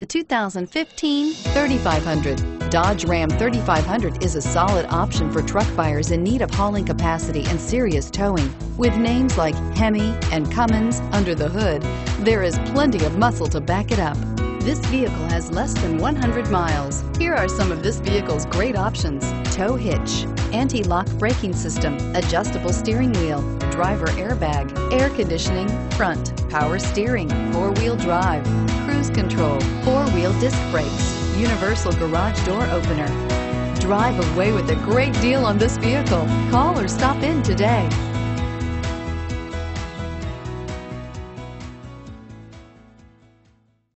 The 2015 3500. Dodge Ram 3500 is a solid option for truck buyers in need of hauling capacity and serious towing. With names like Hemi and Cummins under the hood, there is plenty of muscle to back it up. This vehicle has less than 100 miles. Here are some of this vehicle's great options: tow hitch, anti-lock braking system, adjustable steering wheel, driver airbag, air conditioning, front, power steering, four-wheel drive, cruise control, four-wheel disc brakes, universal garage door opener. Drive away with a great deal on this vehicle. Call or stop in today.